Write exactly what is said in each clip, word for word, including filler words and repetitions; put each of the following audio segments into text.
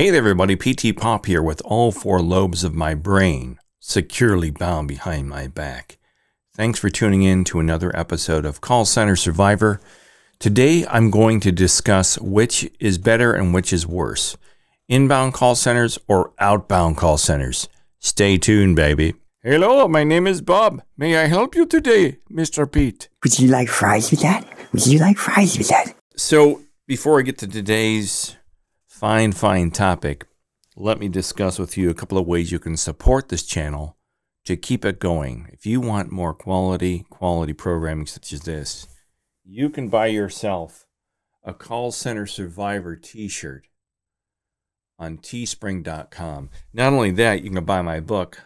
Hey there everybody, P T Pop here with all four lobes of my brain securely bound behind my back. Thanks for tuning in to another episode of Call Center Survivor. Today I'm going to discuss which is better and which is worse, inbound call centers or outbound call centers. Stay tuned, baby. Hello, my name is Bob. May I help you today, Mister Pete? Would you like fries with that? Would you like fries with that? So before I get to today's fine, fine topic, let me discuss with you a couple of ways you can support this channel to keep it going. If you want more quality, quality programming such as this, you can buy yourself a Call Center Survivor t-shirt on teespring dot com. Not only that, you can buy my book,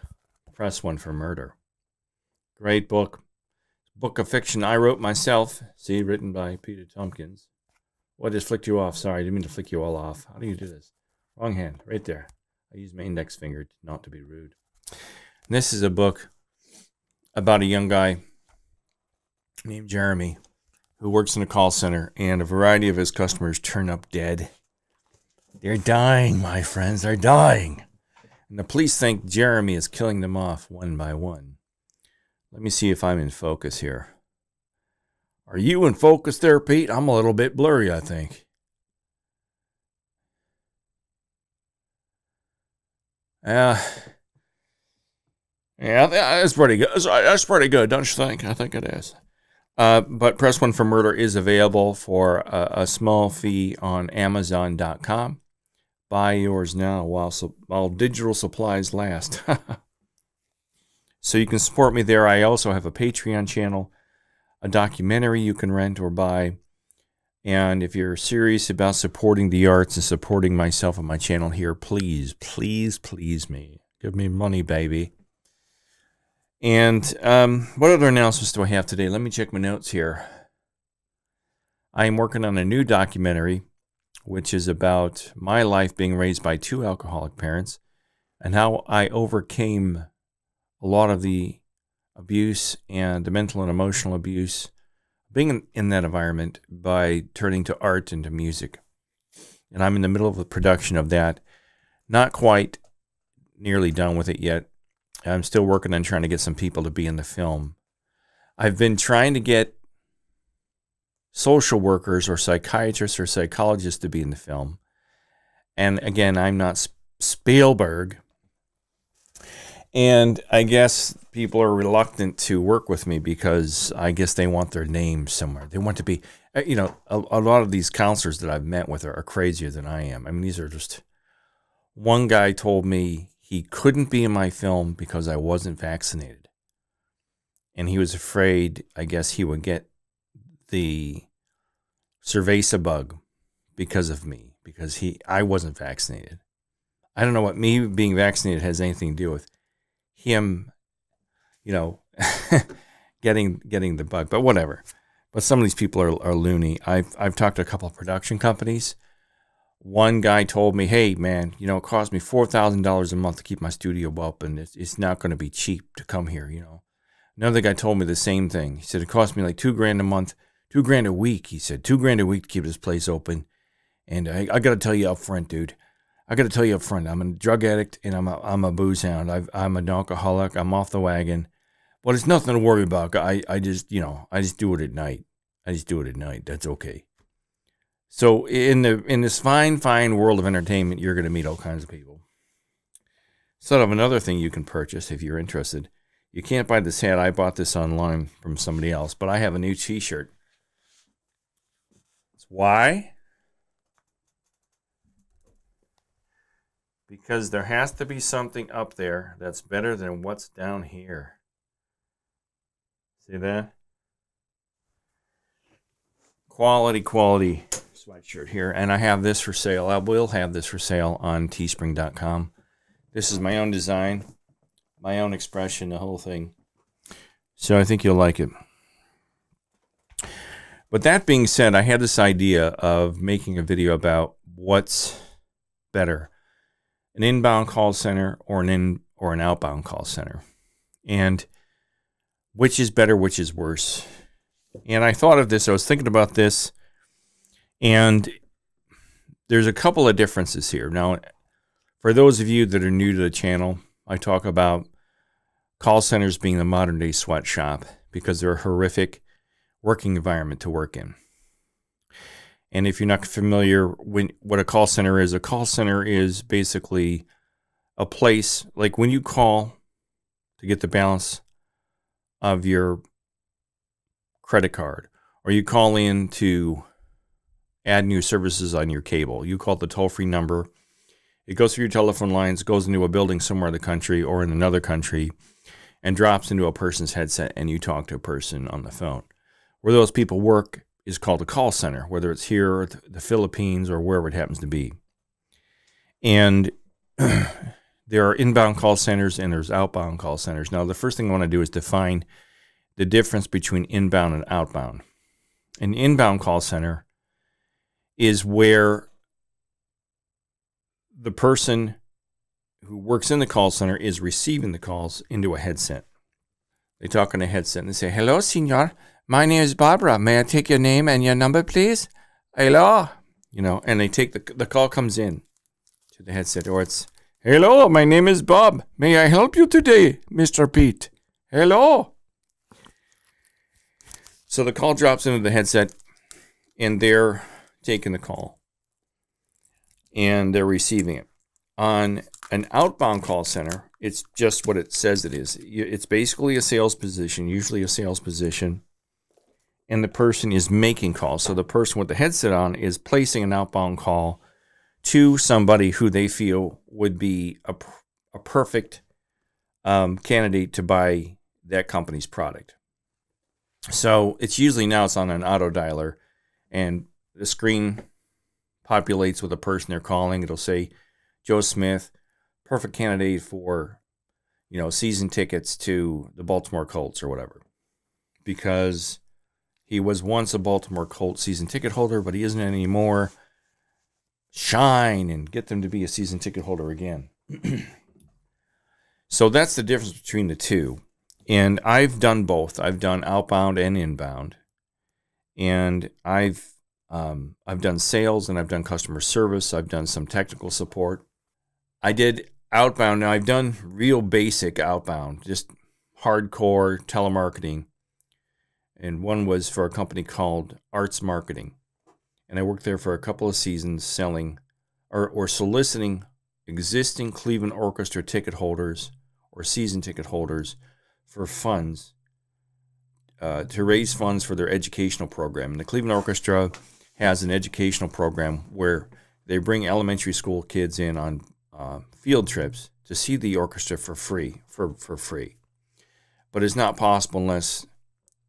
Press One for Murder. Great book. Book of fiction I wrote myself. See, written by Peter Tompkins. What just flicked you off? Sorry, I didn't mean to flick you all off. How do you do this? Wrong hand, right there. I use my index finger not to be rude. And this is a book about a young guy named Jeremy who works in a call center, and a variety of his customers turn up dead. They're dying, my friends. They're dying. And the police think Jeremy is killing them off one by one. Let me see if I'm in focus here. Are you in focus there, Pete? I'm a little bit blurry, I think. Uh, yeah, that's pretty good. That's pretty good, don't you think? I think it is. Uh, but Press One for Murder is available for a, a small fee on Amazon dot com. Buy yours now while, while digital supplies last. So you can support me there. I also have a Patreon channel, a documentary you can rent or buy. And if you're serious about supporting the arts and supporting myself and my channel here, please, please, please me. Give me money, baby. And um, what other announcements do I have today? Let me check my notes here. I am working on a new documentary, which is about my life being raised by two alcoholic parents and how I overcame a lot of the abuse and the mental and emotional abuse being in that environment by turning to art and to music. And I'm in the middle of the production of that. Not quite nearly done with it yet. I'm still working on trying to get some people to be in the film. I've been trying to get social workers or psychiatrists or psychologists to be in the film. And again, I'm not Spielberg. And I guess people are reluctant to work with me because I guess they want their name somewhere. They want to be, you know, a, a lot of these counselors that I've met with are, are crazier than I am. I mean, these are just, one guy told me he couldn't be in my film because I wasn't vaccinated. And he was afraid, I guess, he would get the Cerveza bug because of me, because he I wasn't vaccinated. I don't know what me being vaccinated has anything to do with him, you know, getting getting the bug, but whatever. But some of these people are, are loony. I've, I've talked to a couple of production companies. One guy told me, hey, man, you know, it cost me four thousand dollars a month to keep my studio open. It's, it's not going to be cheap to come here, you know. Another guy told me the same thing. He said, it cost me like two grand a month, two grand a week. He said, two grand a week to keep this place open. And I, I got to tell you up front, dude. I got to tell you up front, I'm a drug addict and I'm a, I'm a booze hound. I've, I'm an alcoholic. I'm off the wagon. But it's nothing to worry about. I, I just, you know, I just do it at night. I just do it at night. That's okay. So in the in this fine, fine world of entertainment, you're going to meet all kinds of people. Sort of another thing you can purchase if you're interested. You can't buy this hat. I bought this online from somebody else, but I have a new t-shirt. Why? Because there has to be something up there that's better than what's down here. See that? Quality, quality sweatshirt here. And I have this for sale. I will have this for sale on teespring dot com. This is my own design, my own expression, the whole thing. So I think you'll like it. But that being said, I had this idea of making a video about what's better, an inbound call center or an in or an outbound call center, and which is better, which is worse. And I thought of this, I was thinking about this, and there's a couple of differences here. Now, For those of you that are new to the channel, I talk about call centers being the modern day sweatshop because they're a horrific working environment to work in. And if you're not familiar with what a call center is, a call center is basically a place, like when you call to get the balance of your credit card, or you call in to add new services on your cable, you call the toll-free number, it goes through your telephone lines, goes into a building somewhere in the country or in another country, and drops into a person's headset, and you talk to a person on the phone. Where those people work is called a call center, whether it's here or the Philippines or wherever it happens to be. And there are inbound call centers and there's outbound call centers. Now, the first thing I want to do is define the difference between inbound and outbound. An inbound call center is where the person who works in the call center is receiving the calls into a headset. They talk on a headset and they say, "Hello, senor. My name is Barbara. May I take your name and your number, please? Hello." You know, and they take the, the call comes in to the headset, or it's, "Hello, my name is Bob. May I help you today, Mister Pete? Hello." So the call drops into the headset and they're taking the call and they're receiving it. On an outbound call center, it's just what it says it is. It's basically a sales position, usually a sales position. And the person is making calls. So the person with the headset on is placing an outbound call to somebody who they feel would be a, a perfect um, candidate to buy that company's product. So it's usually now it's on an auto dialer, and the screen populates with a person they're calling. It'll say, "Joe Smith, perfect candidate for, you know, season tickets to the Baltimore Colts," or whatever, because he was once a Baltimore Colts season ticket holder, but he isn't anymore. Shine and get them to be a season ticket holder again. So that's the difference between the two. And I've done both. I've done outbound and inbound. And I've, um, I've done sales, and I've done customer service. I've done some technical support. I did outbound. Now, I've done real basic outbound, just hardcore telemarketing. And one was for a company called Arts Marketing. And I worked there for a couple of seasons selling or, or soliciting existing Cleveland Orchestra ticket holders or season ticket holders for funds, uh, to raise funds for their educational program. And the Cleveland Orchestra has an educational program where they bring elementary school kids in on uh, field trips to see the orchestra for free, for, for free. But it's not possible unless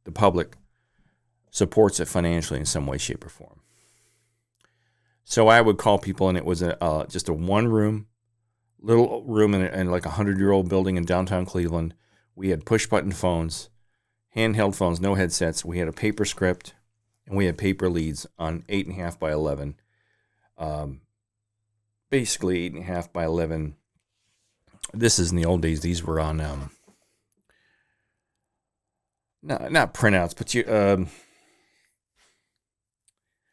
the public supports it financially in some way, shape, or form. So I would call people, and it was a, uh, just a one-room, little room in, in like a hundred-year-old building in downtown Cleveland. We had push-button phones, handheld phones, no headsets. We had a paper script, and we had paper leads on eight and a half by eleven. Um, basically, eight and a half by eleven. This is in the old days. These were on... Um, Not, not printouts, but you, um,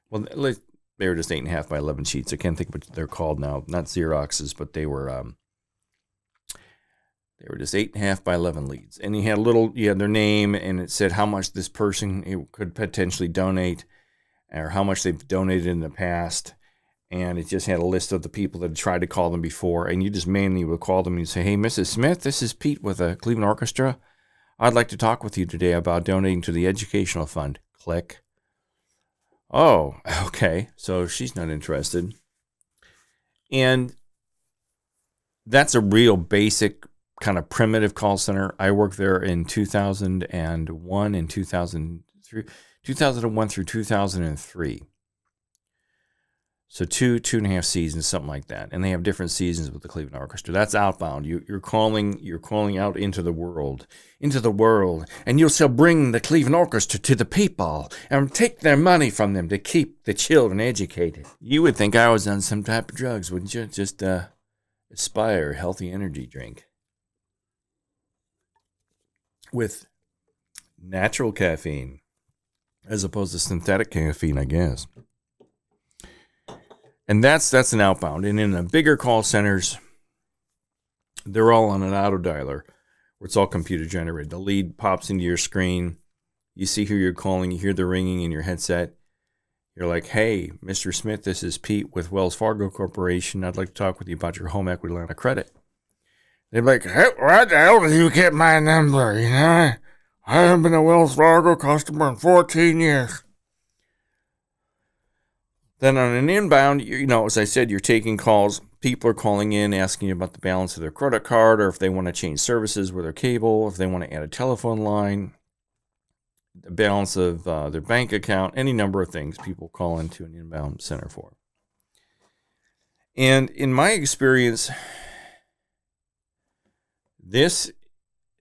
well, they were just eight and a half by eleven sheets. I can't think of what they're called now. Not Xeroxes, but they were, um, they were just eight and a half by eleven leads. And you had a little, you had their name, and it said how much this person could potentially donate, or how much they've donated in the past. And it just had a list of the people that had tried to call them before. And you just mainly would call them and say, "Hey, Missus Smith, this is Pete with the Cleveland Orchestra. I'd like to talk with you today about donating to the educational fund." Click. Oh, okay. So she's not interested. And that's a real basic kind of primitive call center. I worked there in two thousand one and two thousand three, two thousand one through two thousand three. So two, two and a half seasons, something like that. And they have different seasons with the Cleveland Orchestra. That's outbound. You, you're calling, you're calling out into the world, into the world, and you shall bring the Cleveland Orchestra to the people and take their money from them to keep the children educated. You would think I was on some type of drugs, wouldn't you? Just uh, Aspire healthy energy drink with natural caffeine, as opposed to synthetic caffeine, I guess. And that's that's an outbound. And in the bigger call centers, they're all on an auto dialer where it's all computer generated. The lead pops into your screen. You see who you're calling. You hear the ringing in your headset. You're like, hey, Mister Smith, this is Pete with Wells Fargo Corporation. I'd like to talk with you about your home equity line of credit. They're like, hey, why the hell did you get my number? You know, I haven't been a Wells Fargo customer in fourteen years. Then on an inbound, you know, as I said, you're taking calls. People are calling in asking you about the balance of their credit card, or if they want to change services with their cable, if they want to add a telephone line, the balance of uh, their bank account, any number of things people call into an inbound center for. And in my experience, this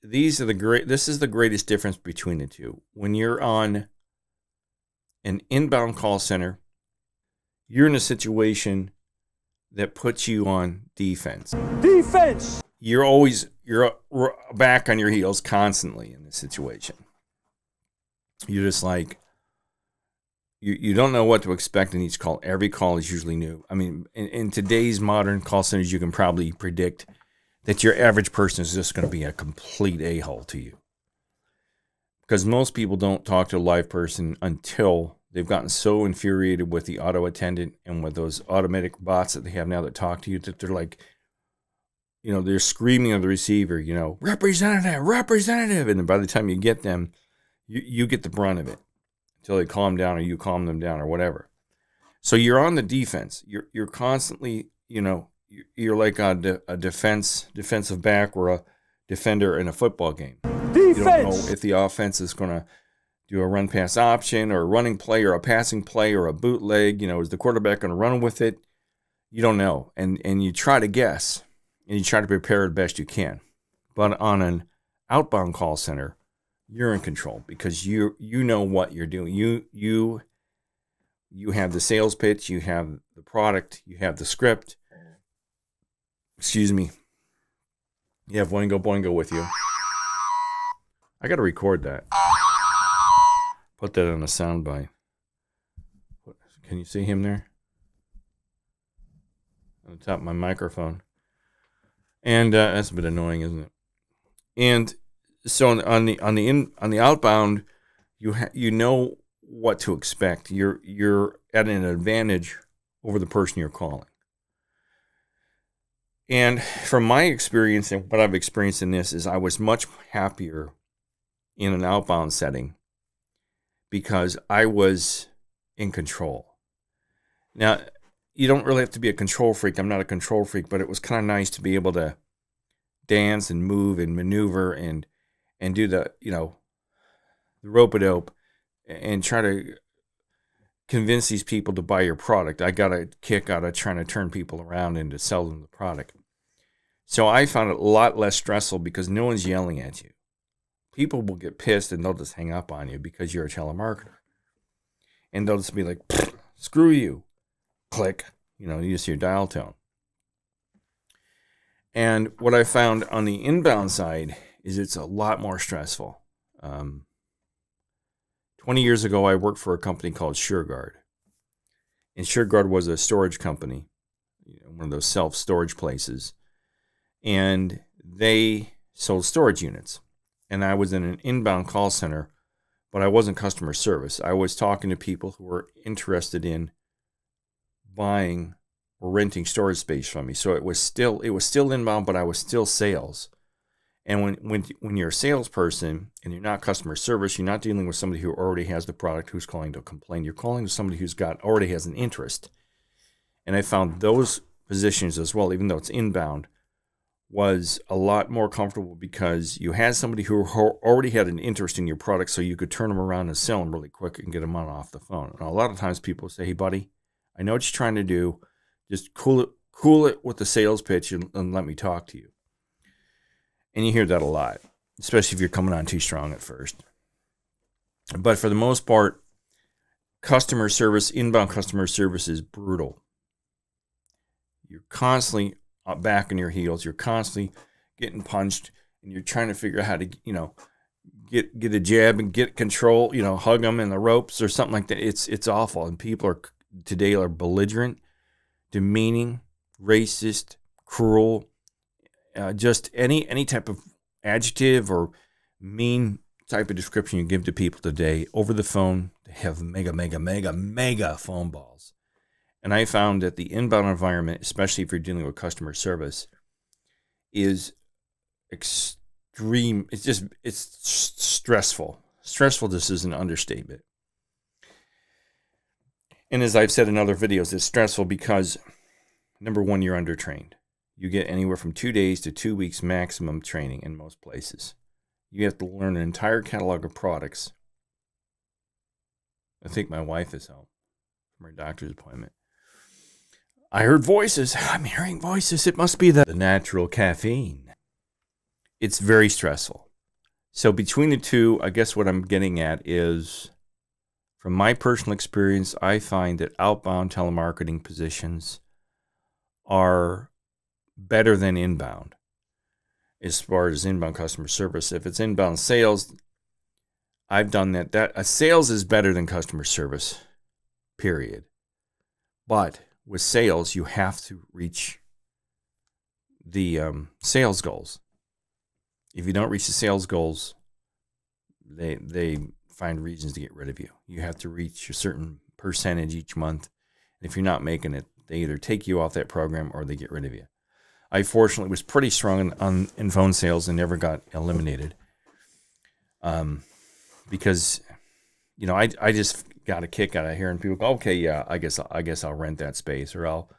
these are the great this is the greatest difference between the two. When you're on an inbound call center, you're in a situation that puts you on defense. Defense. You're always you're back on your heels constantly in this situation. You're just like, you, you don't know what to expect in each call. Every call is usually new. I mean, in, in today's modern call centers, you can probably predict that your average person is just going to be a complete a-hole to you. Because most people don't talk to a live person until they've gotten so infuriated with the auto attendant and with those automatic bots that they have now that talk to you, that they're like, you know, they're screaming at the receiver, you know, representative, representative. And by the time you get them, You, you get the brunt of it until they calm down, or you calm them down, or whatever. So you're on the defense. You're you're constantly, you know, you're like a, de a defense defensive back or a defender in a football game. Defense. You don't know if the offense is going to do a run pass option, or a running play, or a passing play, or a bootleg. You know, is the quarterback going to run with it? You don't know, and and you try to guess, and you try to prepare the best you can. But on an outbound call center, you're in control, because you you know what you're doing. You you you have the sales pitch, you have the product, you have the script. Excuse me. You have Oingo Boingo with you. I got to record that. Put that on a soundbite. Can you see him there? On the top of my microphone. And uh, that's a bit annoying, isn't it? And so on the on the in on the outbound, you ha you know what to expect. You're you're at an advantage over the person you're calling. And from my experience and what I've experienced in this is, I was much happier in an outbound setting because I was in control. Now, you don't really have to be a control freak. I'm not a control freak, but it was kind of nice to be able to dance and move and maneuver and. And do the, you know, the rope-a-dope and try to convince these people to buy your product. I got a kick out of trying to turn people around and to sell them the product. So I found it a lot less stressful because no one's yelling at you. People will get pissed and they'll just hang up on you because you're a telemarketer. And they'll just be like, screw you. Click. You know, you just hear dial tone. And what I found on the inbound side is it's a lot more stressful. Um, twenty years ago, I worked for a company called SureGuard. And SureGuard was a storage company, you know, one of those self-storage places. And they sold storage units. And I was in an inbound call center, but I wasn't customer service. I was talking to people who were interested in buying or renting storage space from me. So it was still, it was still inbound, but I was still sales. And when, when, when you're a salesperson and you're not customer service, you're not dealing with somebody who already has the product, who's calling to complain. You're calling to somebody who's got already has an interest. And I found those positions as well, even though it's inbound, was a lot more comfortable because you had somebody who already had an interest in your product, so you could turn them around and sell them really quick and get them on off the phone. And a lot of times people say, hey, buddy, I know what you're trying to do. Just cool it, cool it with the sales pitch and, and let me talk to you. And you hear that a lot, especially if you're coming on too strong at first. But for the most part, customer service, inbound customer service is brutal. You're constantly back on your heels. You're constantly getting punched, and you're trying to figure out how to, you know, get get a jab and get control, you know, hug them in the ropes or something like that. It's, it's awful. And people are today are belligerent, demeaning, racist, cruel, uh, just any any type of adjective or mean type of description you give to people today over the phone, they have mega, mega, mega, mega phone balls. And I found that the inbound environment, especially if you're dealing with customer service, is extreme. It's just, it's stressful. Stressful, this is an understatement. And as I've said in other videos, it's stressful because, number one, you're undertrained. You get anywhere from two days to two weeks maximum training in most places. You have to learn an entire catalog of products. I think my wife is home from her doctor's appointment. I heard voices. I'm hearing voices. It must be the, the natural caffeine. It's very stressful. So between the two, I guess what I'm getting at is, from my personal experience, I find that outbound telemarketing positions are better than inbound as far as inbound customer service. If it's inbound sales, I've done that. That uh, sales is better than customer service, period. But with sales, you have to reach the um, sales goals. If you don't reach the sales goals, they, they find reasons to get rid of you. You have to reach a certain percentage each month. And if you're not making it, they either take you off that program or they get rid of you. I fortunately was pretty strong in, on, in phone sales and never got eliminated. Um, because, you know, I, I just got a kick out of hearing people go, okay, yeah, I guess, I guess I'll rent that space, or I'll,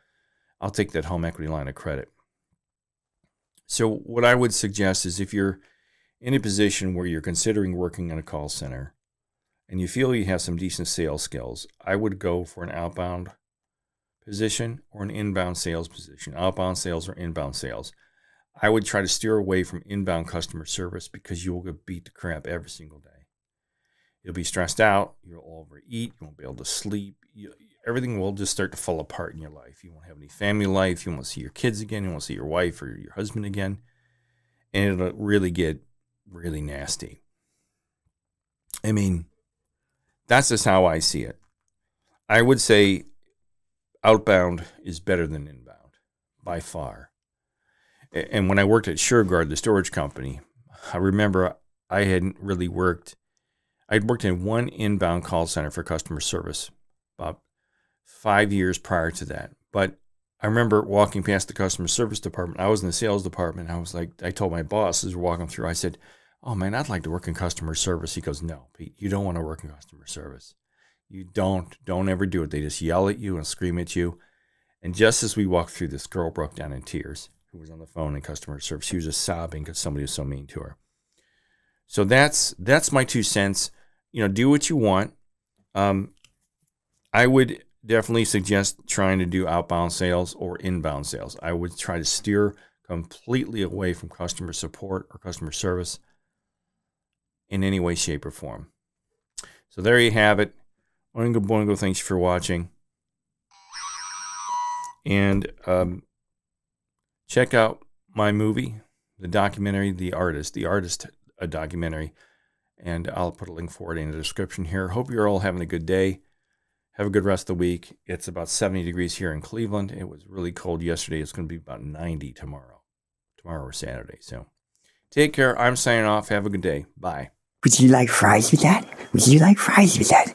I'll take that home equity line of credit. So what I would suggest is, if you're in a position where you're considering working in a call center and you feel you have some decent sales skills, I would go for an outbound position or an inbound sales position, outbound sales or inbound sales. I would try to steer away from inbound customer service because you will get beat the crap every single day. You'll be stressed out. You'll overeat. You won't be able to sleep. You, everything will just start to fall apart in your life. You won't have any family life. You won't see your kids again. You won't see your wife or your husband again. And it'll really get really nasty. I mean, that's just how I see it. I would say outbound is better than inbound by far. And when I worked at SureGuard, the storage company, I remember I hadn't really worked. I'd worked in one inbound call center for customer service about five years prior to that. But I remember walking past the customer service department. I was in the sales department. I was like, I told my boss as we're walking through, I said, oh man, I'd like to work in customer service. He goes, no, Pete, you don't want to work in customer service. You don't, don't ever do it. They just yell at you and scream at you. And just as we walked through, this girl broke down in tears who was on the phone in customer service. She was just sobbing because somebody was so mean to her. So that's, that's my two cents. You know, do what you want. Um, I would definitely suggest trying to do outbound sales or inbound sales. I would try to steer completely away from customer support or customer service in any way, shape, or form. So there you have it. Oingo Boingo, thanks for watching. And um, check out my movie, the documentary, The Artist. The Artist, a documentary. And I'll put a link for it in the description here. Hope you're all having a good day. Have a good rest of the week. It's about seventy degrees here in Cleveland. It was really cold yesterday. It's going to be about ninety tomorrow. Tomorrow or Saturday. So take care. I'm signing off. Have a good day. Bye. Would you like fries with that? Would you like fries with that?